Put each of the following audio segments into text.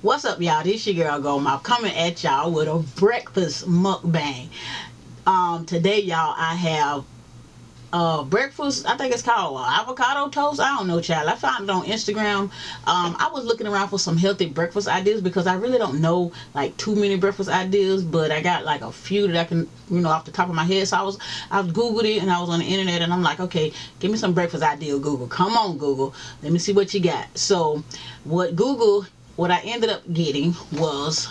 What's up, y'all? This your girl Gold Mouth coming at y'all with a breakfast mukbang. Today, y'all, I have breakfast. I think it's called avocado toast. I don't know, child. I found it on Instagram. I was looking around for some healthy breakfast ideas because I really don't know like too many breakfast ideas, but I got like a few that I can, you know, off the top of my head. So I googled it, and I was on the internet, and I'm like, okay, give me some breakfast idea, Google. Come on, Google. Let me see what you got. So what Google, what I ended up getting was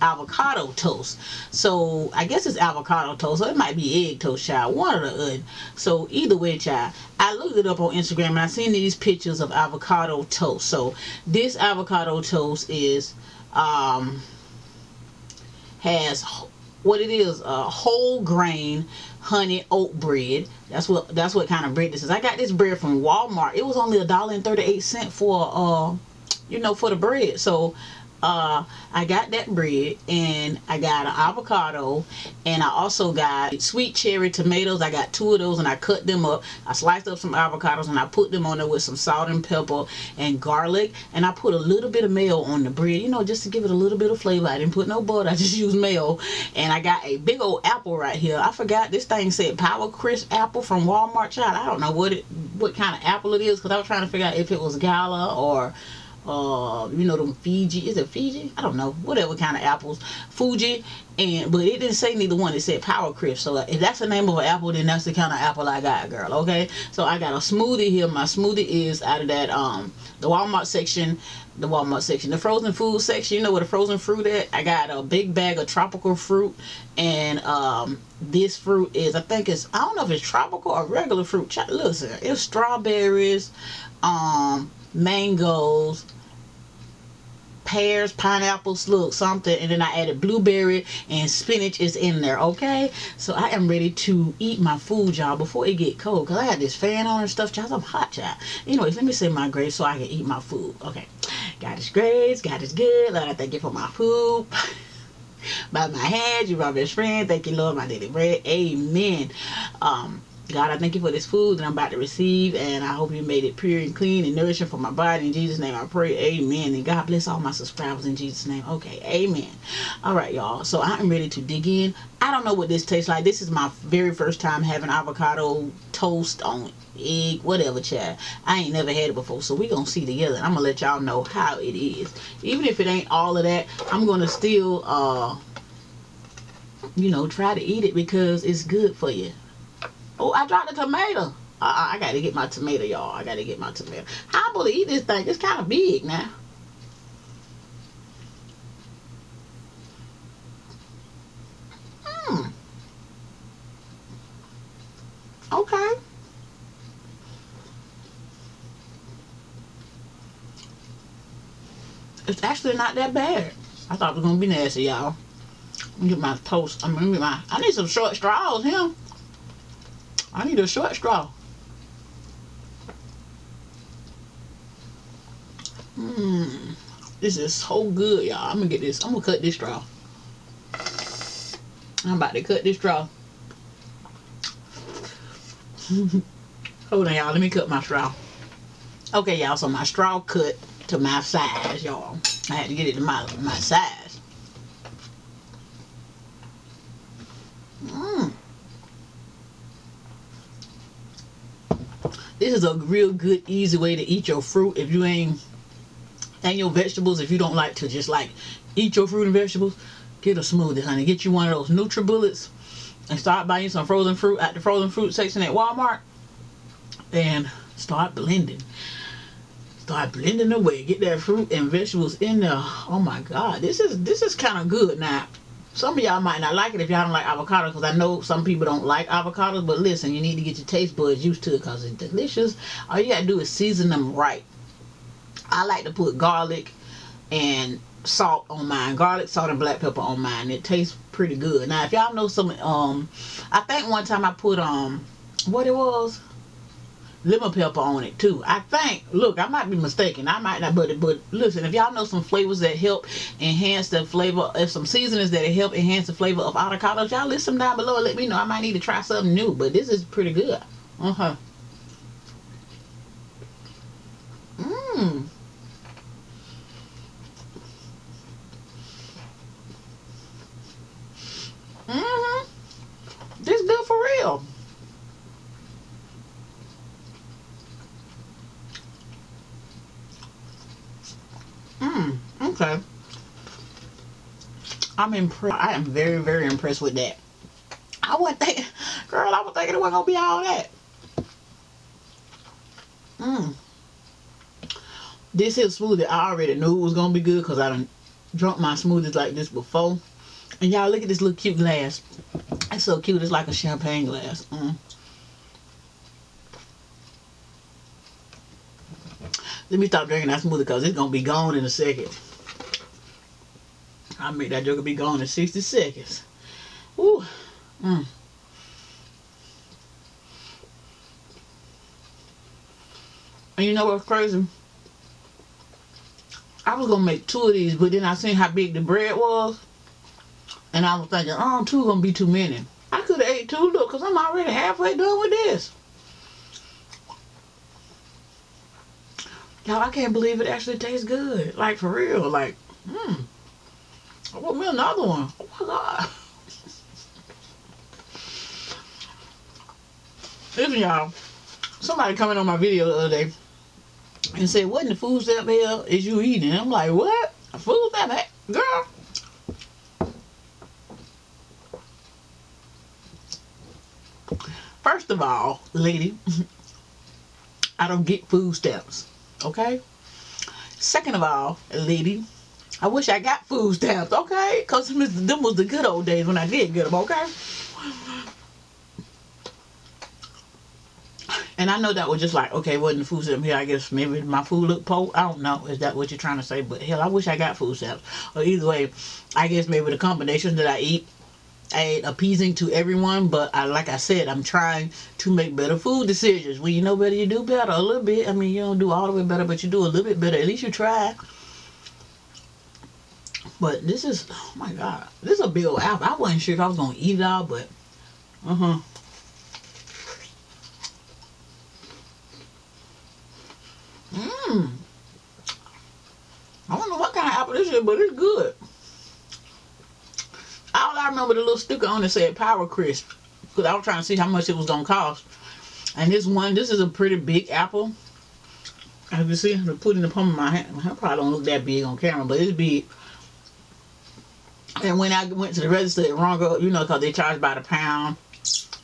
avocado toast. So I guess it's avocado toast, or it might be egg toast, child, one or the other. So either way, child, I looked it up on Instagram and I seen these pictures of avocado toast. So this avocado toast is has what it is, a whole grain honey oat bread. That's what kind of bread this is. I got this bread from Walmart. It was only $1.38 for you know, for the bread. So I got that bread, and I got an avocado, and I also got sweet cherry tomatoes. I got two of those, and I cut them up. I sliced up some avocados, and I put them on there with some salt and pepper and garlic, and I put a little bit of mayo on the bread, you know, just to give it a little bit of flavor. I didn't put no butter. I just used mayo. And I got a big old apple right here. I forgot, this thing said Power Crisp apple from Walmart, child. I don't know what kind of apple it is, because I was trying to figure out if it was Gala or you know, them Fiji, is it Fiji? I don't know, whatever kind of apples, Fuji, but it didn't say neither one. It said Power Crisp. So if that's the name of an apple, then that's the kind of apple I got, girl. Okay, so I got a smoothie here. My smoothie is out of that the Walmart section, the frozen food section, you know, where the frozen fruit at. I got a big bag of tropical fruit, and this fruit is, I think it's, I don't know if it's tropical or regular fruit. Listen, it's strawberries, mangoes, pears, pineapple, slug, something, and then I added blueberry, and spinach is in there. Okay, so I am ready to eat my food, y'all, before it get cold, because I had this fan on and stuff, y'all. I'm hot, y'all. Anyways, let me say my grace so I can eat my food. Okay, God is grace, God is good, Lord, I thank you for my food. By my hand, you are my best friend, thank you, Lord, my daily bread, amen. God, I thank you for this food that I'm about to receive, and I hope you made it pure and clean and nourishing for my body. In Jesus' name I pray, amen. And God bless all my subscribers in Jesus' name. Okay, amen. All right, y'all. So I'm ready to dig in. I don't know what this tastes like. This is my very first time having avocado toast on egg, whatever, child. I ain't never had it before, so we're going to see together. I'm going to let y'all know how it is. Even if it ain't all of that, I'm going to still, you know, try to eat it because it's good for you. Oh, I dropped a tomato. I gotta get my tomato, y'all. I gotta get my tomato. I'm gonna eat this thing. It's kind of big now. Okay. It's actually not that bad. I thought it was gonna be nasty, y'all. Let me get my toast. I mean, I need some short straws here. I need a short straw. This is so good, y'all. I'm gonna get this. I'm gonna cut this straw. I'm about to cut this straw. Hold on, y'all. Let me cut my straw. Okay, y'all. So my straw cut to my size, y'all. I had to get it to my size. This is a real good, easy way to eat your fruit if you ain't, and your vegetables, if you don't like to just like eat your fruit and vegetables. Get a smoothie, honey. Get you one of those NutriBullets and start buying some frozen fruit at the frozen fruit section at Walmart and start blending. Start blending away. Get that fruit and vegetables in there. Oh my God, this is kind of good now. Some of y'all might not like it if y'all don't like avocados, because I know some people don't like avocados. But listen, you need to get your taste buds used to it because it's delicious. All you got to do is season them right. I like to put garlic and salt on mine. Garlic, salt, and black pepper on mine. It tastes pretty good. Now, if y'all know some, I think one time I put, what it was? Lemon pepper on it too, I think. Look, I might be mistaken. I might not, but listen, if y'all know some flavors that help enhance the flavor, if some seasonings that help enhance the flavor of avocados, y'all list them down below and let me know. I might need to try something new, but this is pretty good. Okay. I'm impressed. I am very, very impressed with that. I wasn't thinking, girl, I was thinking it wasn't going to be all that. This is smoothie. I already knew it was going to be good because I done drunk my smoothies like this before. And y'all, look at this little cute glass. It's so cute. It's like a champagne glass. Let me stop drinking that smoothie because it's going to be gone in a second. I make that joke be gone in 60 seconds. Ooh. And you know what's crazy? I was going to make two of these, but then I seen how big the bread was. And I was thinking, oh, two going to be too many. I could have ate two, look, because I'm already halfway done with this. Y'all, I can't believe it actually tastes good. Like, for real. Like, I want me another one. Oh, my God. Listen, y'all. Somebody commented on my video the other day and said, what in the food stamp hell is you eating? And I'm like, what? A food stamp hell? Girl. First of all, lady, I don't get food stamps. Okay. Second of all, lady, I wish I got food stamps. Okay, cause them was the good old days when I did get them. Okay. And I know that was just like, okay, wasn't the food stamp here? I guess maybe my food looked poor. I don't know. Is that what you're trying to say? But hell, I wish I got food stamps. Or either way, I guess maybe the combinations that I eat ain't appeasing to everyone, but I, like I said, I'm trying to make better food decisions. When you know better, you do better a little bit. I mean, you don't do all the way better, but you do a little bit better. At least you try. But this is, oh my God, this is a big old apple. I wasn't sure if I was gonna eat it all, but I don't know what kind of apple this is, but it's good. All I remember, the little sticker on it said Power Crisp, because I was trying to see how much it was going to cost. And this one, this is a pretty big apple. As you see, I'm putting the palm of my hand. I probably don't look that big on camera, but it's big. And when I went to the register, it rung up, you know, because they charge by the pound.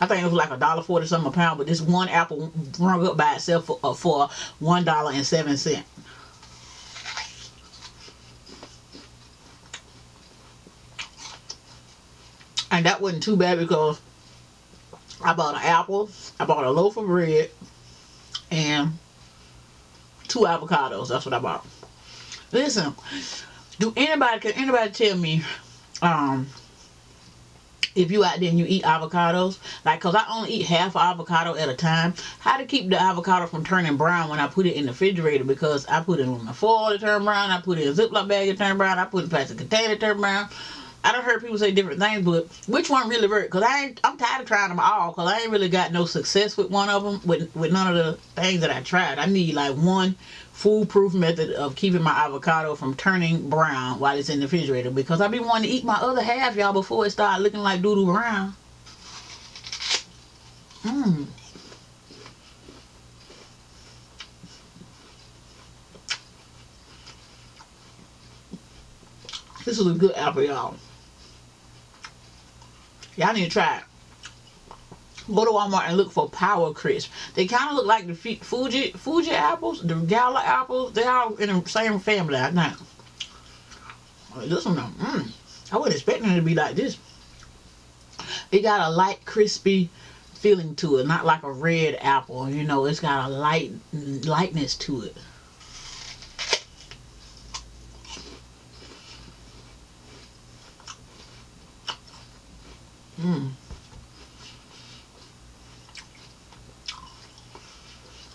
I think it was like $1.40 something a pound, but this one apple rung up by itself for $1.07. And that wasn't too bad because I bought an apple, I bought a loaf of bread, and 2 avocados. That's what I bought. Listen, can anybody tell me if you out there and you eat avocados, like, because I only eat half an avocado at a time, how to keep the avocado from turning brown when I put it in the refrigerator? Because I put it in my foil to turn brown, I put it in a Ziploc bag to turn brown, I put it in a plastic container to turn brown. I done heard people say different things, but which one really worked? Because I'm tired of trying them all, because I ain't really got no success with one of them, with none of the things that I tried. I need, like, one foolproof method of keeping my avocado from turning brown while it's in the refrigerator, because I be wanting to eat my other half, y'all, before it started looking like doodoo brown. This is a good apple, y'all. Y'all need to try it. Go to Walmart and look for Power Crisp. They kind of look like the Fuji apples, the Gala apples. They all in the same family, I think. This one, though, I wasn't expecting it to be like this. It got a light, crispy feeling to it, not like a red apple. You know, it's got a lightness to it.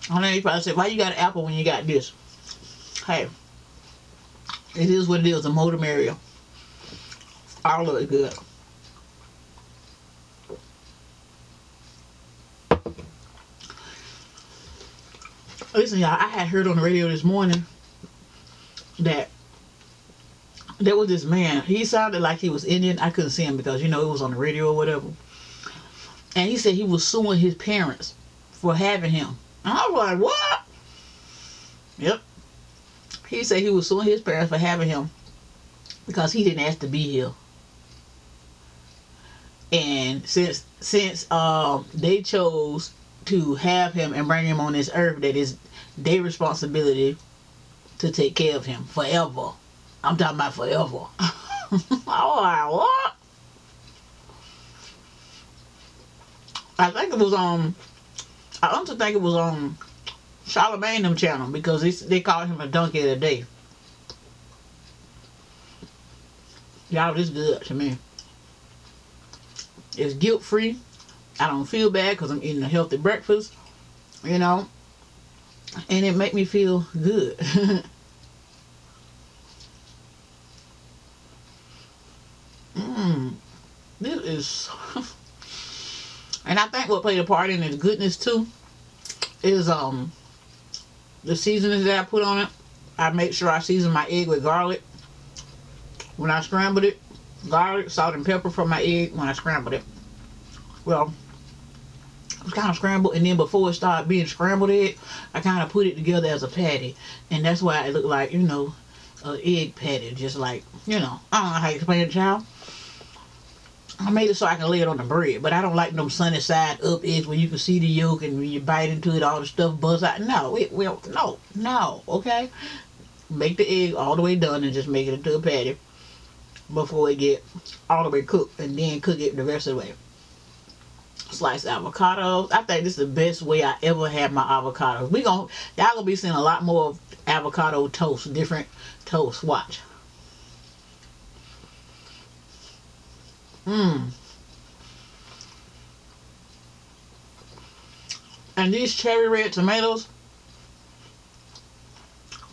I know you probably said, why you got an apple when you got this? Hey, it is what it is. A Montgomery. All of it good. Listen, y'all, I had heard on the radio this morning that there was this man. He sounded like he was Indian. I couldn't see him because, you know, it was on the radio or whatever. And he said he was suing his parents for having him. And I was like, what? Yep. He said he was suing his parents for having him because he didn't ask to be here. And since they chose to have him and bring him on this earth, that is their responsibility to take care of him forever. I'm talking about forever. Oh, what? I think it was on. I also think it was on Charlemagne them channel, because they called him a donkey of the day. Y'all, this good to me. It's guilt free. I don't feel bad because I'm eating a healthy breakfast, you know, and it make me feel good. This is, and I think what played a part in its goodness too is the seasonings that I put on it. I make sure I season my egg with garlic when I scrambled it. Garlic, salt, and pepper for my egg when I scrambled it. Well, it was kind of scrambled, and then before it started being scrambled egg, I kind of put it together as a patty, and that's why it looked like, you know, an egg patty, just like, you know, I don't know how to explain it, child. I made it so I can lay it on the bread, but I don't like them sunny side up eggs where you can see the yolk and when you bite into it, all the stuff buzz out. No, it will, no, okay? Make the egg all the way done and just make it into a patty before it get all the way cooked, and then cook it the rest of the way. Slice avocados. I think this is the best way I ever had my avocados. Y'all gonna be seeing a lot more of avocado toast, different toast. Watch. And these cherry red tomatoes,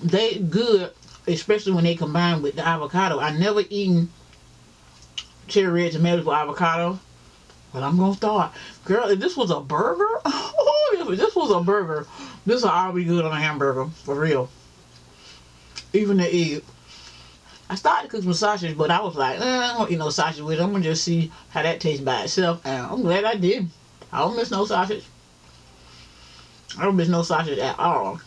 they good, especially when they combine with the avocado. I never eaten cherry red tomatoes with avocado. But I'm gonna start. Girl, if this was a burger, oh, if this was a burger, this will all be good on a hamburger, for real. Even the egg. I started cooking some sausage, but I was like, I don't eat no sausage with it. I'm gonna just see how that tastes by itself. And I'm glad I did. I don't miss no sausage. I don't miss no sausage at all.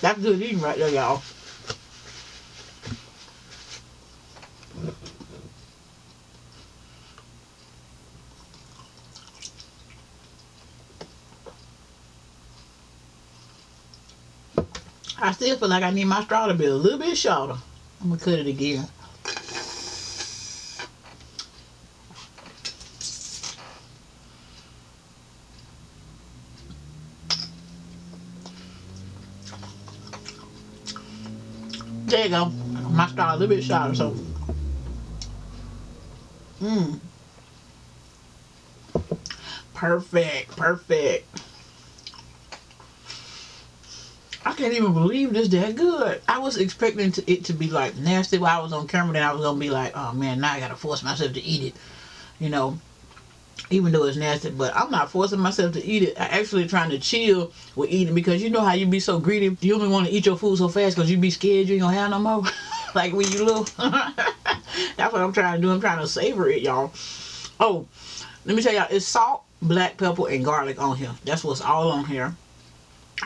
That's good eating right there, y'all. I still feel like I need my straw to be a little bit shorter. I'm gonna cut it again. There you go. My straw a little bit shorter, so. Perfect, perfect. I can't even believe this that good. I was expecting it to be like nasty while I was on camera, then I was gonna be like, oh man, now I gotta force myself to eat it, you know, even though it's nasty. But I'm not forcing myself to eat it. I'm actually trying to chill with eating, because you know how you be so greedy. You only want to eat your food so fast because you be scared you ain't gonna have no more. Like when you little. That's what I'm trying to do. I'm trying to savor it, y'all. Oh, let me tell y'all, it's salt, black pepper, and garlic on here. That's what's all on here.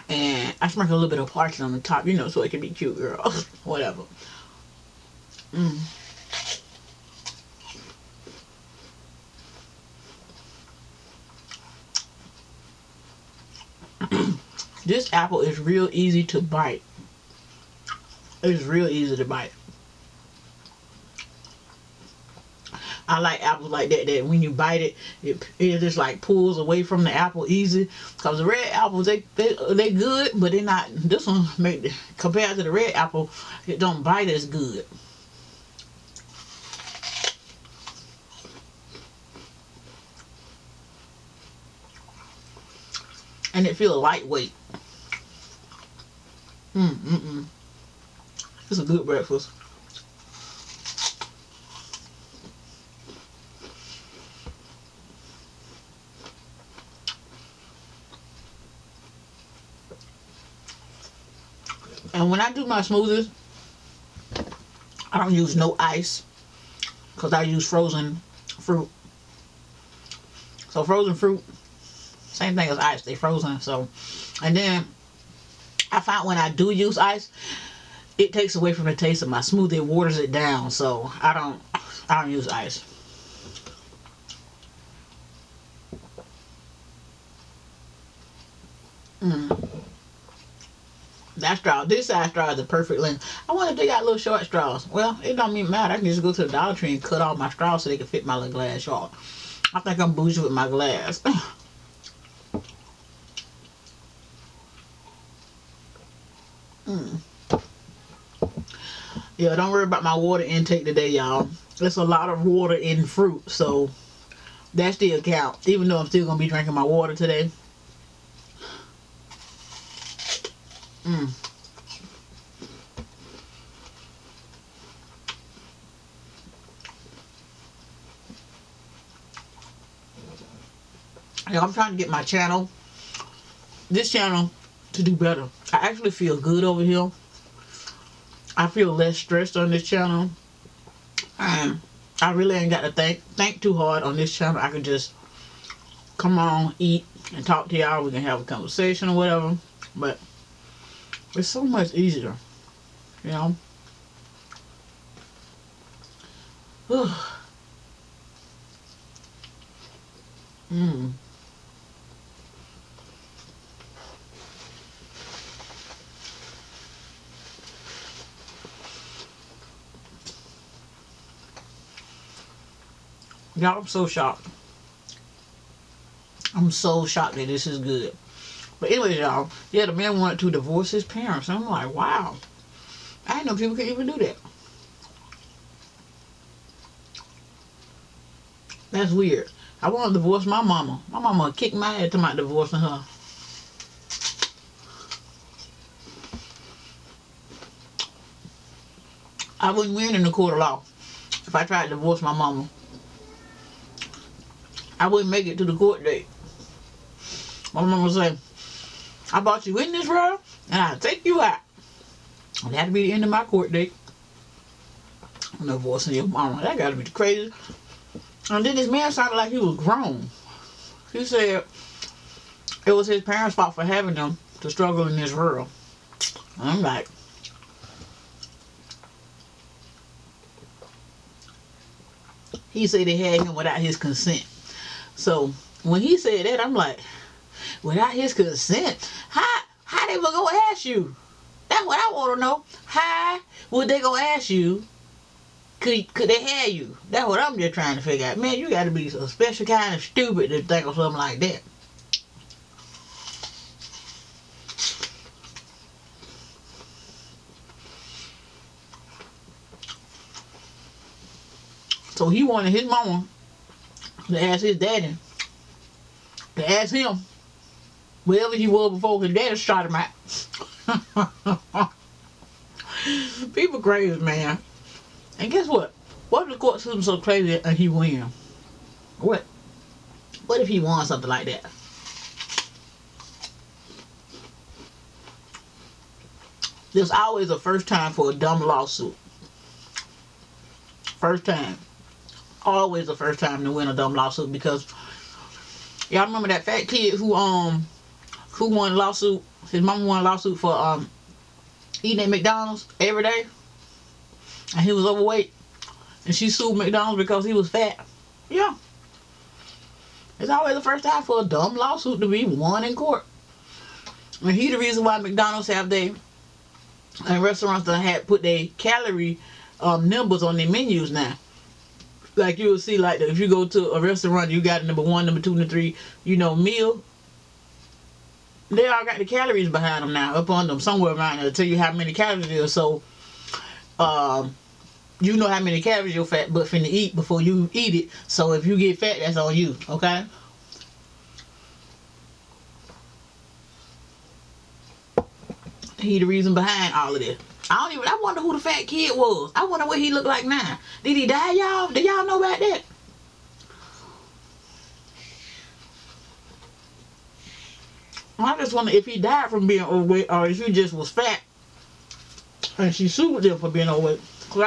And I sprinkle a little bit of parchment on the top, you know, so it can be cute, girl. Whatever. This apple is real easy to bite. It's real easy to bite. I like apples like that, that when you bite it, it just like pulls away from the apple easy. Because the red apples, they good, but they're not, this one, compared to the red apple, it don't bite as good. And it feels lightweight. It's a good breakfast. And when I do my smoothies, I don't use no ice, because I use frozen fruit. So frozen fruit, same thing as ice, they frozen. So, and then I found when I do use ice, it takes away from the taste of my smoothie. It waters it down. So I don't use ice. That straw, this size straw is the perfect length. I wonder if they got little short straws. Well, it don't even matter. I can just go to the Dollar Tree and cut all my straws so they can fit my little glass y'all. I think I'm bougie with my glass. Yeah, don't worry about my water intake today, y'all. There's a lot of water in fruit, so that still counts. Even though I'm still gonna be drinking my water today. Yeah, I'm trying to get my channel, this channel, to do better. I actually feel good over here. I feel less stressed on this channel. I really ain't got to think too hard on this channel. I can just come on, eat, and talk to y'all. We can have a conversation or whatever. But it's so much easier, you know. Y'all, I'm so shocked. I'm so shocked that this is good. But anyways, y'all, yeah, the man wanted to divorce his parents. I'm like, wow. I didn't know people could even do that. That's weird. I want to divorce my mama. My mama kicked my head to my divorcing her. I wouldn't win in the court of law if I tried to divorce my mama. I wouldn't make it to the court date. My mama would say, I bought you in this world, and I'll take you out. And that'll be the end of my court date. I'm divorcing your mama. That gotta be the craziest. And then this man sounded like he was grown. He said it was his parents' fault for having them to struggle in this world. And I'm like, he said they had him without his consent. So when he said that, I'm like, without his consent, how they were gonna ask you? That's what I wanna know. How would they gonna ask you? Could they have you? That's what I'm just trying to figure out. Man, you gotta be a special kind of stupid to think of something like that. So he wanted his mama to ask his daddy, to ask him wherever he was before his daddy shot him out. People crazy, man. And guess what? What if the court system so crazy and he win? What? What if he won something like that? There's always a first time for a dumb lawsuit. First time. Always the first time to win a dumb lawsuit, because y'all remember that fat kid who won a lawsuit? His mama won a lawsuit for eating at McDonald's every day, and he was overweight, and she sued McDonald's because he was fat. Yeah, it's always the first time for a dumb lawsuit to be won in court. And he the reason why McDonald's have they and restaurants that had put their calorie numbers on their menus now. Like you'll see, like if you go to a restaurant, you got number 1, number 2, and 3, you know, meal. They all got the calories behind them now, up on them somewhere around there, to tell you how many calories it is. So, you know how many calories your fat butt finna eat before you eat it. So if you get fat, that's on you. Okay. He the reason behind all of this. I wonder who the fat kid was. I wonder what he looked like now. Did he die, y'all? Do y'all know about that? I just wonder if he died from being overweight or if he just was fat and she sued him for being overweight. Cause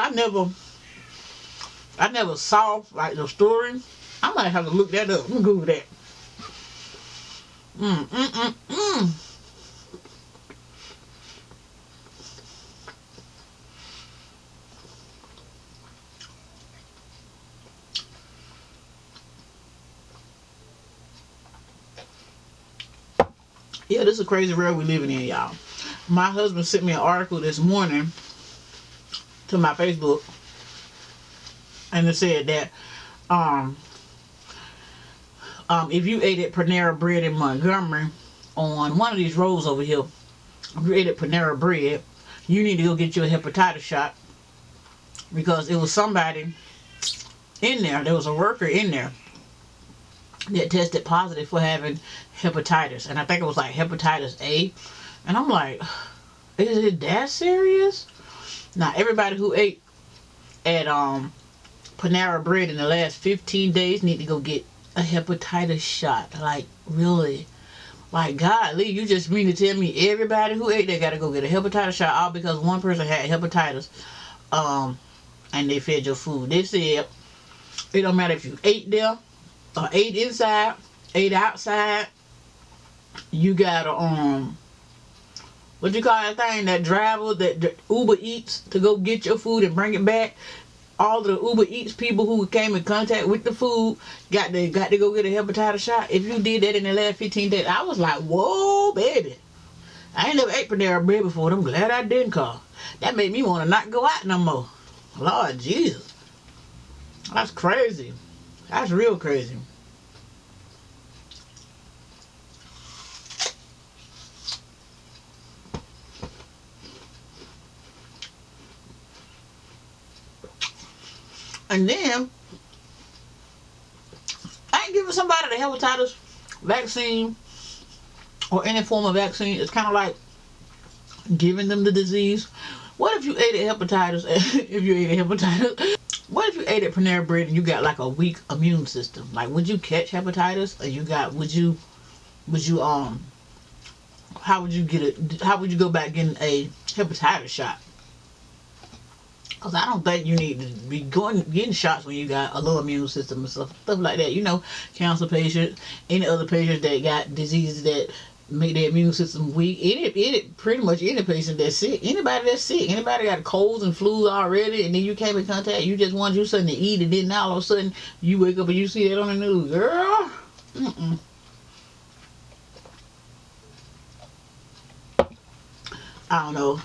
I never saw like the story. I might have to look that up. Let me Google that. Yeah, this is a crazy world we living in, y'all. My husband sent me an article this morning to my Facebook, and it said that if you ate at Panera Bread in Montgomery, on one of these roads over here, if you ate at Panera Bread, you need to go get your hepatitis shot, because it was somebody in there, there was a worker in there that tested positive for having hepatitis, and I think it was like hepatitis A, and I'm like, is it that serious? Now, everybody who ate at Panera Bread in the last 15 days need to go get a hepatitis shot. Like, really? Like, golly, you just mean to tell me everybody who ate there gotta go get a hepatitis shot, all because one person had hepatitis and they fed your food? They said it don't matter if you ate there or ate inside, ate outside, you gotta what you call that thing, that driver, that Uber Eats, to go get your food and bring it back. All the Uber Eats people who came in contact with the food got to go get a hepatitis shot. If you did that in the last 15 days, I was like, whoa, baby. I ain't never ate Panera Bread before. I'm glad I didn't, call. That made me want to not go out no more. Lord Jesus. That's crazy. That's real crazy. And then, I ain't giving somebody the hepatitis vaccine or any form of vaccine. It's kind of like giving them the disease. What if you ate a hepatitis? If you ate a hepatitis, what if you ate at Panera Bread and you got like a weak immune system? Like, would you catch hepatitis? Or you got? Would you how would you get it? How would you go about getting a hepatitis shot? Cause I don't think you need to be getting shots when you got a low immune system and stuff like that. You know, cancer patients, any other patients that got diseases that make their immune system weak. Pretty much any patient that's sick, anybody that's sick, anybody got colds and flus already, and then you came in contact. You just wanted you something to eat, and then all of a sudden you wake up and you see that on the news, girl. I don't know.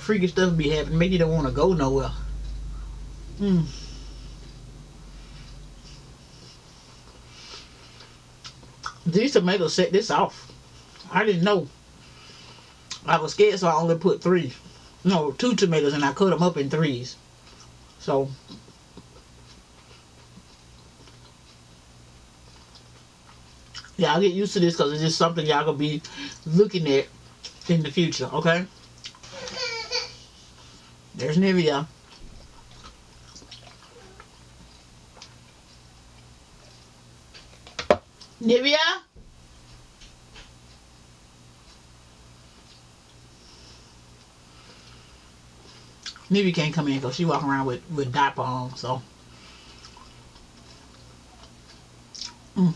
Freaky stuff be happening. Make you don't want to go nowhere. These tomatoes set this off. I didn't know. I was scared, so I only put two tomatoes, and I cut them up in threes. So y'all get used to this, because it's just something y'all gonna be looking at in the future. Okay, there's Nivea. Nivea? Nivea can't come in because she walking around with diaper on, so. I'm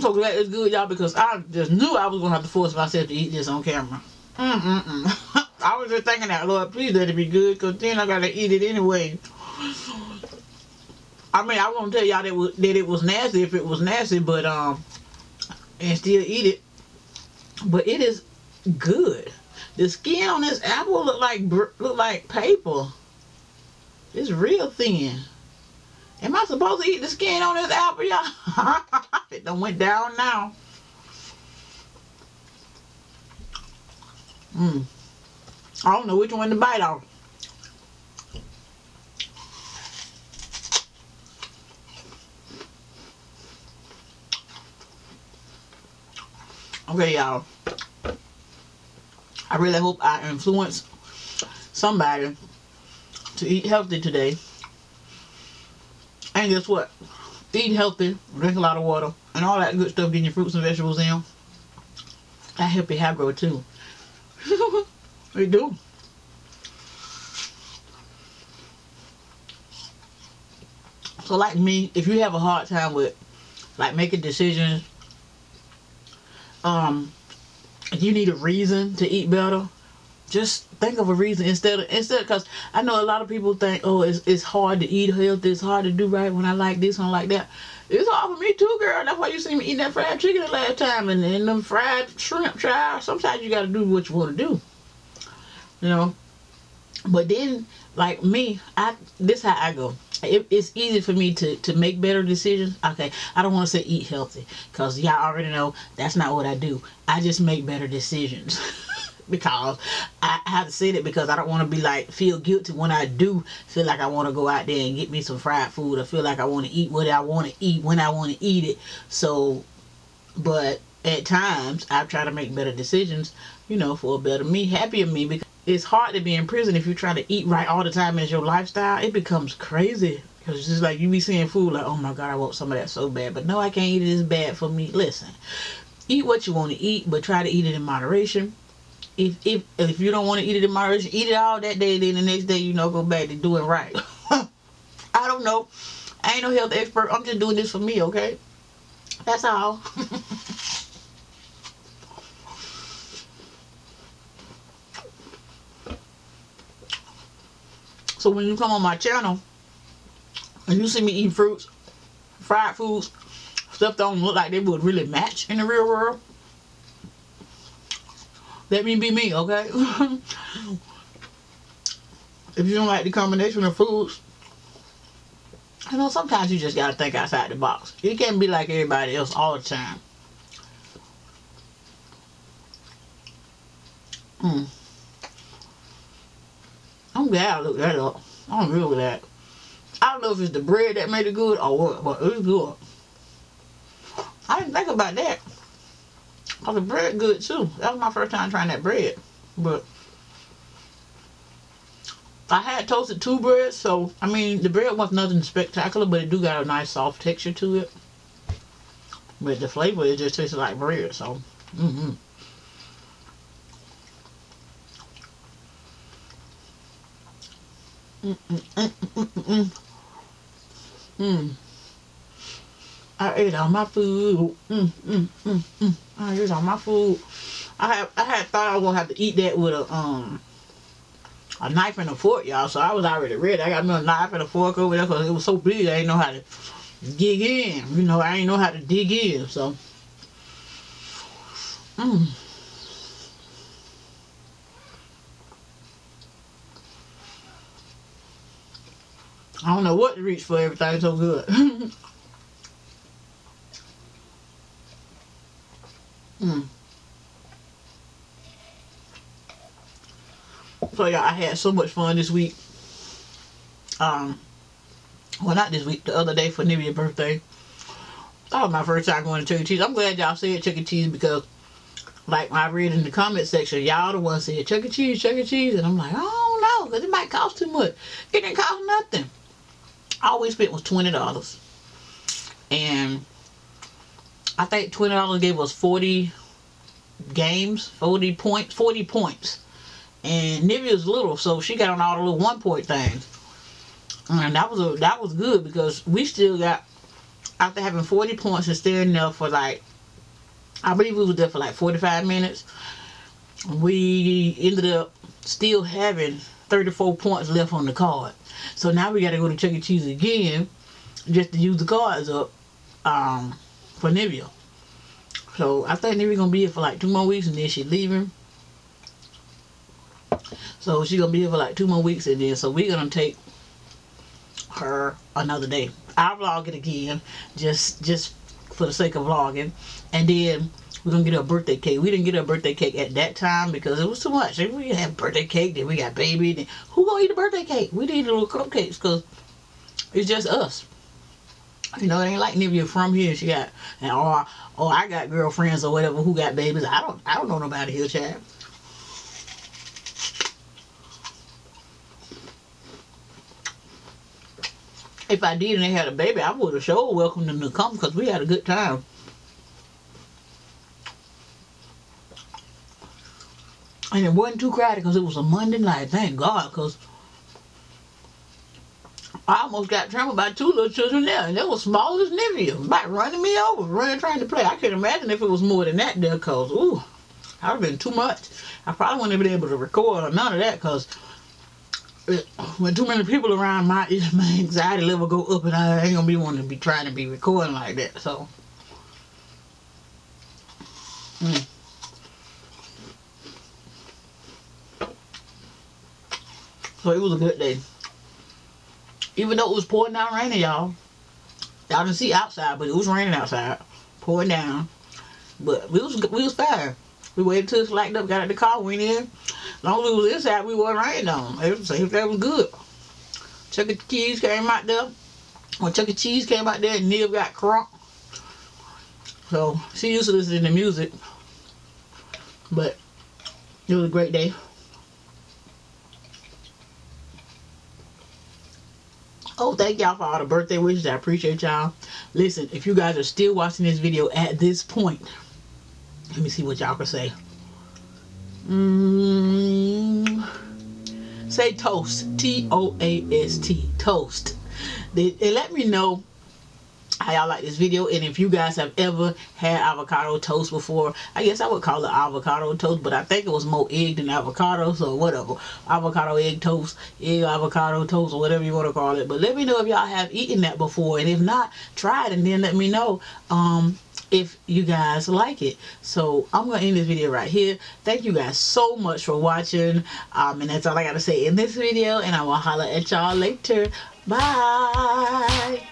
so glad it's good, y'all, because I just knew I was going to have to force myself to eat this on camera. I was just thinking that, Lord, please let it be good, because then I got to eat it anyway. I mean, I won't tell y'all that it was nasty if it was nasty, but, and still eat it. But it is good. The skin on this apple look like paper. It's real thin. Am I supposed to eat the skin on this apple, y'all? It done went down now. I don't know which one to bite off. Okay, y'all. I really hope I influence somebody to eat healthy today. And guess what? Eat healthy, drink a lot of water, and all that good stuff, getting your fruits and vegetables in. That help your hair grow too. We do. So like me, if you have a hard time with like making decisions, you need a reason to eat better, just think of a reason instead, because I know a lot of people think, oh, it's hard to eat healthy, it's hard to do right when I like this and like that. It's hard for me too, girl. That's why you see me eating that fried chicken the last time, and then them fried shrimp try. Sometimes you got to do what you want to do, you know. But then, like me, this how I go. It's easy for me to make better decisions. Okay, I don't want to say eat healthy, because y'all already know that's not what I do. I just make better decisions. Because I have to say that, because I don't want to be like, feel guilty when I do feel like I want to go out there and get me some fried food. I feel like I want to eat what I want to eat when I want to eat it. So, but at times I try to make better decisions, you know, for a better me, happier me. Because it's hard to be in prison if you try to eat right all the time as your lifestyle. It becomes crazy, because it's just like you be seeing food like, oh my God, I want some of that so bad, but no, I can't eat it, it's bad for me. Listen, eat what you want to eat, but try to eat it in moderation. If you don't want to eat it in moderation, eat it all that day, then the next day, you know, go back to doing right. I don't know. I ain't no health expert. I'm just doing this for me, okay? That's all. So when you come on my channel and you see me eating fruits, fried foods, stuff that don't look like they would really match in the real world, let me be me, okay? If you don't like the combination of foods, you know, sometimes you just gotta think outside the box. You can't be like everybody else all the time. I'm glad I looked that up. I'm real with that. I don't know if it's the bread that made it good or what, but it was good. I didn't think about that. Oh, the bread good too. That was my first time trying that bread, but I had toasted two breads, so I mean the bread wasn't nothing spectacular, but it do got a nice soft texture to it. But the flavor, it just tasted like bread, so I ate all my food. I ate all my food. I had thought I was gonna have to eat that with a knife and a fork, y'all. So I was already ready. I got me a knife and a fork over there, because it was so big. I ain't know how to dig in. You know, I ain't know how to dig in. So, I don't know what to reach for. Everything's so good. So y'all, I had so much fun this week. Well, not this week, the other day for Nivea's birthday. That was my first time going to Chuck E. Cheese. I'm glad y'all said Chuck E. Cheese, because like I read in the comment section, y'all the ones said Chuck E. Cheese, Chuck E. Cheese, and I'm like, I don't know, because it might cost too much. It didn't cost nothing. All we spent was $20, and I think $20 gave us 40 games, 40 points. And Nivea's little, so she got on all the little 1 point things. And that was good, because we still got, after having 40 points and staying there for like, I believe we was there for like 45 minutes. We ended up still having 34 points left on the card. So now we got to go to Chuck E. Cheese again just to use the cards up. For Nivea. So I think Nivea gonna be here for like 2 more weeks, and then she leaving. So she gonna be here for like 2 more weeks, and then so we're gonna take her another day. I'll vlog it again, just for the sake of vlogging, and then we're gonna get her a birthday cake. We didn't get her a birthday cake at that time because it was too much. If we had birthday cake, then we got baby, then who gonna eat a birthday cake? We need little cupcakes, because it's just us. You know, it ain't like Nivea from here. She got, and oh, I got girlfriends or whatever who got babies. I don't know nobody here, Chad. If I did and they had a baby, I would have sure welcomed them to come, because we had a good time. And it wasn't too crowded because it was a Monday night. Thank God, because I almost got trampled by two little children there, and they were small as Nivea, about running me over, trying to play. I can't imagine if it was more than that there, cause ooh, that would have been too much. I probably wouldn't have been able to record or none of that, cause when too many people around, my anxiety level go up, and I ain't gonna be wanting to be trying to be recording like that. So. So it was a good day. Even though it was pouring down raining, y'all. Y'all didn't see outside, but it was raining outside. Pouring down. But we was fine. We waited till it's lighted up, got out the car, went in. As long as it was inside, we wasn't rained on. That was good. Chuck E. Cheese came out there. When Chuck E. Cheese came out there, Niv got crunk. So she used to listen to music. But it was a great day. Oh, thank y'all for all the birthday wishes. I appreciate y'all. Listen, if you guys are still watching this video at this point, let me see what y'all can say. Say toast. T-O-A-S-T. Toast. They let me know how y'all like this video, and if you guys have ever had avocado toast before. I guess I would call it avocado toast, but I think it was more egg than avocado, so whatever. Avocado egg toast, egg avocado toast, or whatever you want to call it. But let me know if y'all have eaten that before, and if not, try it, and then let me know if you guys like it. So I'm gonna end this video right here. Thank you guys so much for watching, and that's all I gotta say in this video, and I will holler at y'all later. Bye.